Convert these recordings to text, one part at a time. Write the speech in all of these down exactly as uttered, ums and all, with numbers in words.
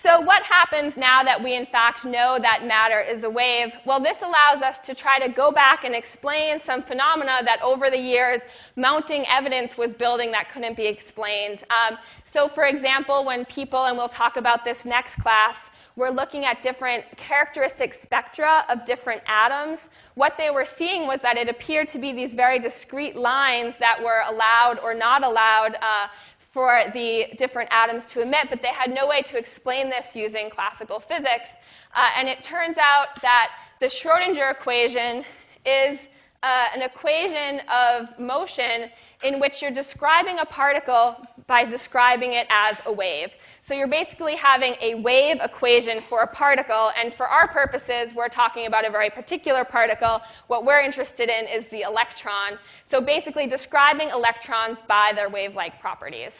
So what happens now that we in fact know that matter is a wave? Well, this allows us to try to go back and explain some phenomena that over the years mounting evidence was building that couldn't be explained. Um, so for example, when people, and we'll talk about this next class, we're looking at different characteristic spectra of different atoms. What they were seeing was that it appeared to be these very discrete lines that were allowed or not allowed uh, for the different atoms to emit, but they had no way to explain this using classical physics. Uh, and it turns out that the Schrödinger equation is uh, an equation of motion in which you're describing a particle by describing it as a wave. So you're basically having a wave equation for a particle, and for our purposes, we're talking about a very particular particle. What we're interested in is the electron. So basically describing electrons by their wave-like properties.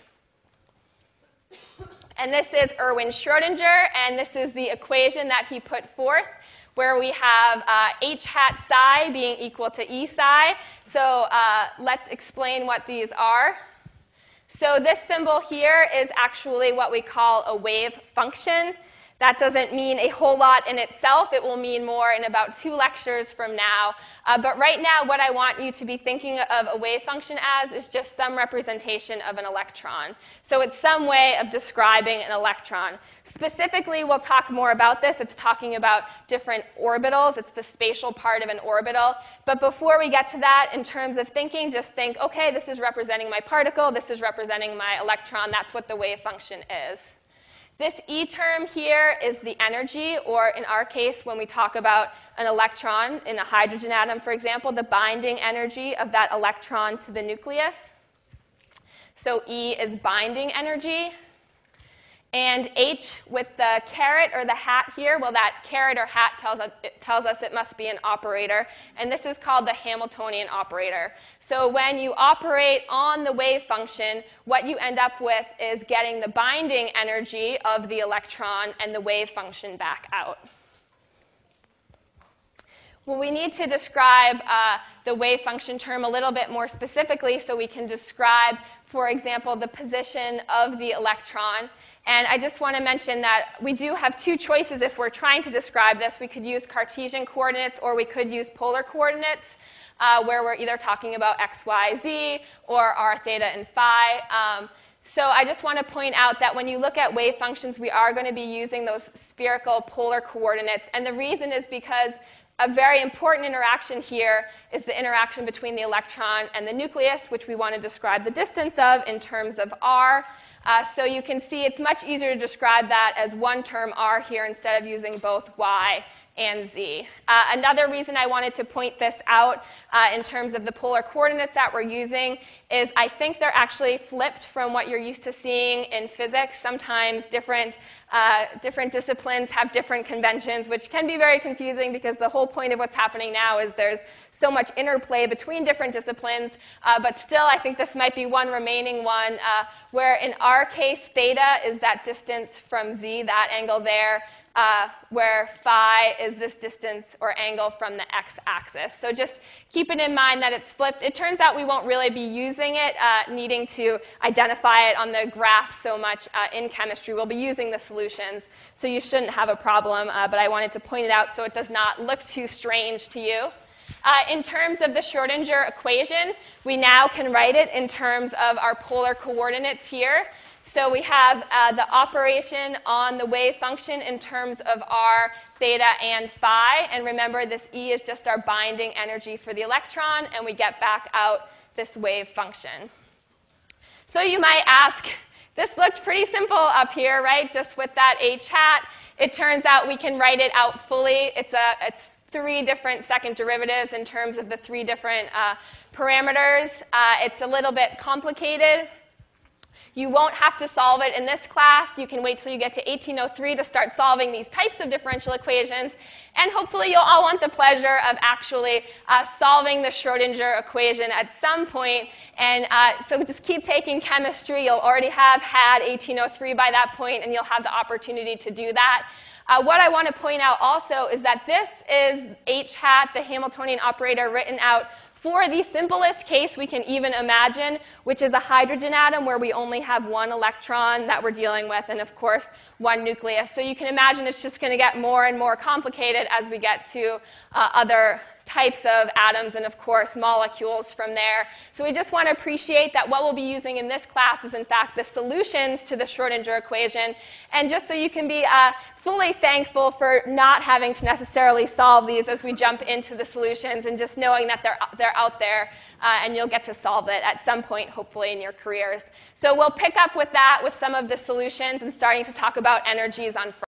And this is Erwin Schrödinger, and this is the equation that he put forth, where we have uh, h hat psi being equal to E psi. So uh, let's explain what these are. So this symbol here is actually what we call a wave function. That doesn't mean a whole lot in itself. It will mean more in about two lectures from now. Uh, but right now, what I want you to be thinking of a wave function as is just some representation of an electron. So it's some way of describing an electron. Specifically, we'll talk more about this. It's talking about different orbitals. It's the spatial part of an orbital. But before we get to that, in terms of thinking, just think, okay, this is representing my particle. This is representing my electron. That's what the wave function is. This E term here is the energy, or in our case, when we talk about an electron in a hydrogen atom, for example, the binding energy of that electron to the nucleus. So E is binding energy. And H with the caret or the hat here, well, that caret or hat tells us, it tells us it must be an operator. And this is called the Hamiltonian operator. So when you operate on the wave function, what you end up with is getting the binding energy of the electron and the wave function back out. Well, we need to describe uh, the wave function term a little bit more specifically so we can describe, for example, the position of the electron. And I just want to mention that we do have two choices if we're trying to describe this. We could use Cartesian coordinates, or we could use polar coordinates, uh, where we're either talking about x, y, z, or r, theta, and phi. Um, so I just want to point out that when you look at wave functions, we are going to be using those spherical polar coordinates. And the reason is because a very important interaction here is the interaction between the electron and the nucleus, which we want to describe the distance of in terms of r. Uh, so you can see it's much easier to describe that as one term r here instead of using both y and z. Uh, another reason I wanted to point this out uh, in terms of the polar coordinates that we're using is I think they're actually flipped from what you're used to seeing in physics. Sometimes different, uh, different disciplines have different conventions, which can be very confusing because the whole point of what's happening now is there's so much interplay between different disciplines, uh, but still I think this might be one remaining one uh, where in our case theta is that distance from z, that angle there, uh, where phi is this distance or angle from the x-axis. So just keep it in mind that it's flipped. It turns out we won't really be using it, uh, needing to identify it on the graph so much uh, in chemistry. We'll be using the solutions, so you shouldn't have a problem, uh, but I wanted to point it out so it does not look too strange to you. Uh, in terms of the Schrödinger equation, we now can write it in terms of our polar coordinates here. So we have uh, the operation on the wave function in terms of r, theta, and phi. And remember, this E is just our binding energy for the electron, and we get back out this wave function. So you might ask, this looked pretty simple up here, right? Just with that h hat. It turns out we can write it out fully. It's a it's three different second derivatives in terms of the three different uh, parameters. Uh, it's a little bit complicated. You won't have to solve it in this class. You can wait till you get to eighteen oh three to start solving these types of differential equations. And hopefully you'll all want the pleasure of actually uh, solving the Schrödinger equation at some point. And uh, so just keep taking chemistry. You'll already have had eighteen oh three by that point, and you'll have the opportunity to do that. Uh, what I want to point out also is that this is h hat, the Hamiltonian operator, written out For the simplest case we can even imagine, which is a hydrogen atom where we only have one electron that we're dealing with and, of course, one nucleus. So you can imagine it's just going to get more and more complicated as we get to uh, other types of atoms and, of course, molecules from there. So we just want to appreciate that what we'll be using in this class is, in fact, the solutions to the Schrödinger equation. And just so you can be uh, fully thankful for not having to necessarily solve these as we jump into the solutions and just knowing that they're, they're out there uh, and you'll get to solve it at some point, hopefully, in your careers. So we'll pick up with that with some of the solutions and starting to talk about energies on Friday.